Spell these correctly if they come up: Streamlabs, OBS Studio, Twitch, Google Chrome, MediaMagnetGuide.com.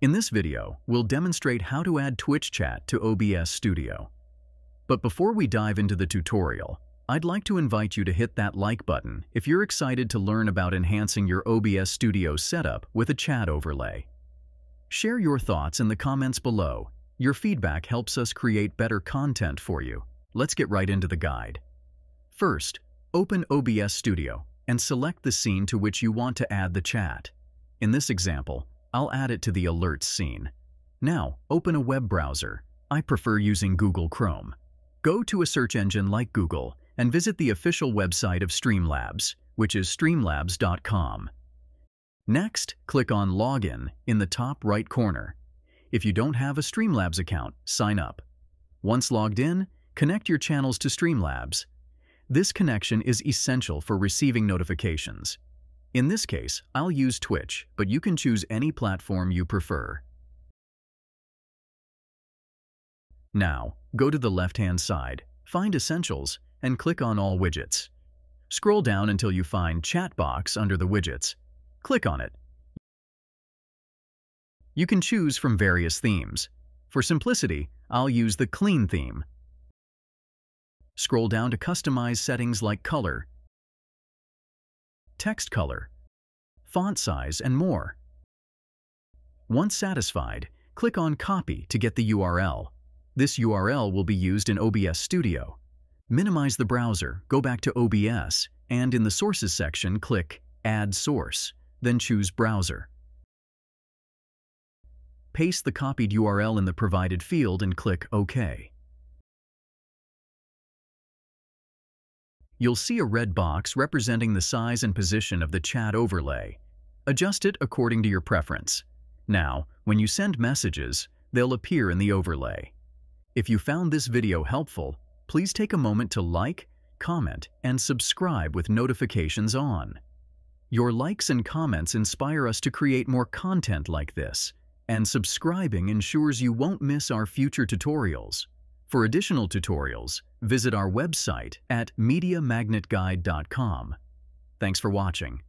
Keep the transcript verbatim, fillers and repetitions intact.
In this video, we'll demonstrate how to add Twitch chat to O B S Studio. But before we dive into the tutorial, I'd like to invite you to hit that like button if you're excited to learn about enhancing your O B S Studio setup with a chat overlay. Share your thoughts in the comments below. Your feedback helps us create better content for you. Let's get right into the guide. First, open O B S Studio and select the scene to which you want to add the chat. In this example, I'll add it to the alerts scene. Now, open a web browser. I prefer using Google Chrome. Go to a search engine like Google and visit the official website of Streamlabs, which is streamlabs dot com. Next, click on Login in the top right corner. If you don't have a Streamlabs account, sign up. Once logged in, connect your channels to Streamlabs. This connection is essential for receiving notifications. In this case, I'll use Twitch, but you can choose any platform you prefer. Now, go to the left-hand side, find Essentials, and click on All Widgets. Scroll down until you find Chat Box under the widgets. Click on it. You can choose from various themes. For simplicity, I'll use the Clean theme. Scroll down to customize settings like color, text color, font size, and more. Once satisfied, click on Copy to get the U R L. This U R L will be used in O B S Studio. Minimize the browser, go back to O B S, and in the Sources section, click Add Source, then choose Browser. Paste the copied U R L in the provided field and click OK. You'll see a red box representing the size and position of the chat overlay. Adjust it according to your preference. Now, when you send messages, they'll appear in the overlay. If you found this video helpful, please take a moment to like, comment, and subscribe with notifications on. Your likes and comments inspire us to create more content like this, and subscribing ensures you won't miss our future tutorials. For additional tutorials, visit our website at Media Magnet Guide dot com. Thanks for watching.